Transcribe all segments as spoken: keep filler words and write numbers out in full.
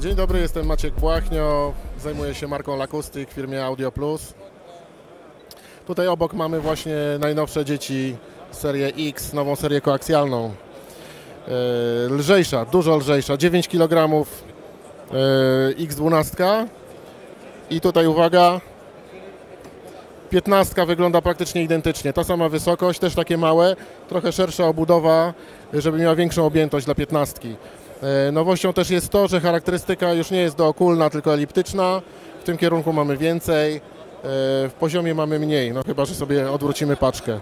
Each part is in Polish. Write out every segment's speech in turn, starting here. Dzień dobry, jestem Maciek Błachnio, zajmuję się marką L-Acoustics w firmie Audio Plus. Tutaj obok mamy właśnie najnowsze dzieci, serię X, nową serię koaksjalną. Lżejsza, dużo lżejsza, dziewięć kilogramów X dwanaście. I tutaj uwaga, piętnastka wygląda praktycznie identycznie. Ta sama wysokość, też takie małe, trochę szersza obudowa, żeby miała większą objętość dla piętnastki. Nowością też jest to, że charakterystyka już nie jest dookulna, tylko eliptyczna. W tym kierunku mamy więcej, w poziomie mamy mniej, no chyba że sobie odwrócimy paczkę.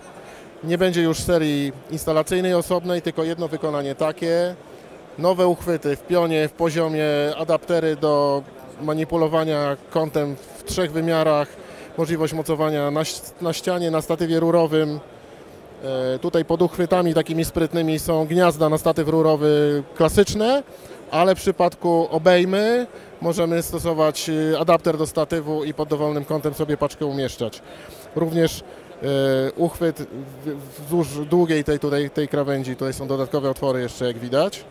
Nie będzie już serii instalacyjnej osobnej, tylko jedno wykonanie takie. Nowe uchwyty w pionie, w poziomie, adaptery do manipulowania kątem w trzech wymiarach, możliwość mocowania na, na ścianie, na statywie rurowym. Tutaj pod uchwytami takimi sprytnymi są gniazda na statyw rurowy klasyczne, ale w przypadku obejmy możemy stosować adapter do statywu i pod dowolnym kątem sobie paczkę umieszczać. Również uchwyt wzdłuż długiej tej, tutaj, tej krawędzi, tutaj są dodatkowe otwory jeszcze, jak widać.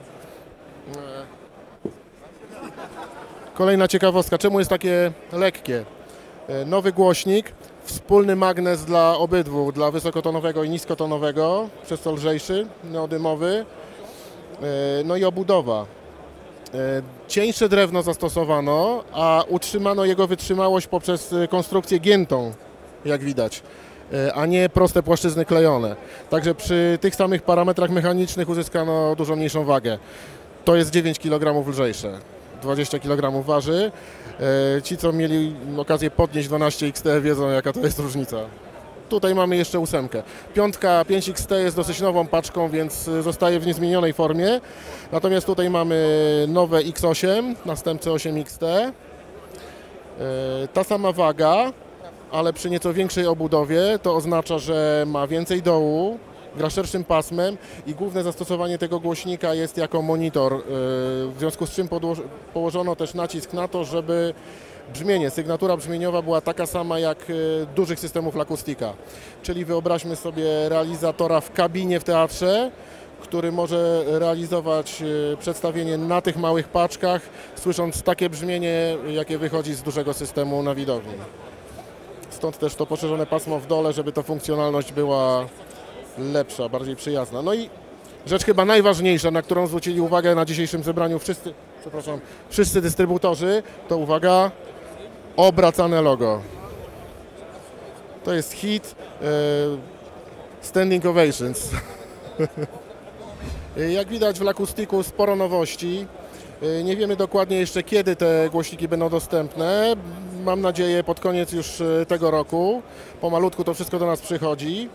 Kolejna ciekawostka, czemu jest takie lekkie? Nowy głośnik, wspólny magnes dla obydwu, dla wysokotonowego i niskotonowego, przez to lżejszy, neodymowy, no i obudowa. Cieńsze drewno zastosowano, a utrzymano jego wytrzymałość poprzez konstrukcję giętą, jak widać, a nie proste płaszczyzny klejone. Także przy tych samych parametrach mechanicznych uzyskano dużo mniejszą wagę. To jest dziewięć kilogramów lżejsze. dwadzieścia kilogramów waży. Ci, co mieli okazję podnieść dwanaście X T, wiedzą, jaka to jest różnica. Tutaj mamy jeszcze ósemkę. Piątka pięć X T jest dosyć nową paczką, więc zostaje w niezmienionej formie. Natomiast tutaj mamy nowe X osiem, następcę osiem X T. Ta sama waga, ale przy nieco większej obudowie, to oznacza, że ma więcej dołu, gra szerszym pasmem i główne zastosowanie tego głośnika jest jako monitor, w związku z czym położono też nacisk na to, żeby brzmienie, sygnatura brzmieniowa była taka sama jak dużych systemów L-Acoustics. Czyli wyobraźmy sobie realizatora w kabinie w teatrze, który może realizować przedstawienie na tych małych paczkach, słysząc takie brzmienie, jakie wychodzi z dużego systemu na widowni. Stąd też to poszerzone pasmo w dole, żeby ta funkcjonalność była lepsza, bardziej przyjazna. No i rzecz chyba najważniejsza, na którą zwrócili uwagę na dzisiejszym zebraniu wszyscy, przepraszam, wszyscy dystrybutorzy, to uwaga, obracane logo. To jest hit, yy, standing ovations. Jak widać w L-Acousticu sporo nowości. Yy, nie wiemy dokładnie jeszcze, kiedy te głośniki będą dostępne. Mam nadzieję pod koniec już tego roku. Pomalutku to wszystko do nas przychodzi.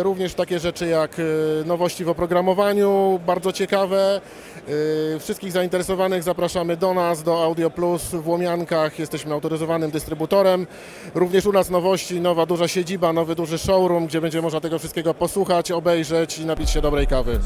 Również takie rzeczy jak nowości w oprogramowaniu, bardzo ciekawe. Wszystkich zainteresowanych zapraszamy do nas, do Audio Plus w Łomiankach. Jesteśmy autoryzowanym dystrybutorem. Również u nas nowości, nowa duża siedziba, nowy duży showroom, gdzie będzie można tego wszystkiego posłuchać, obejrzeć i napić się dobrej kawy.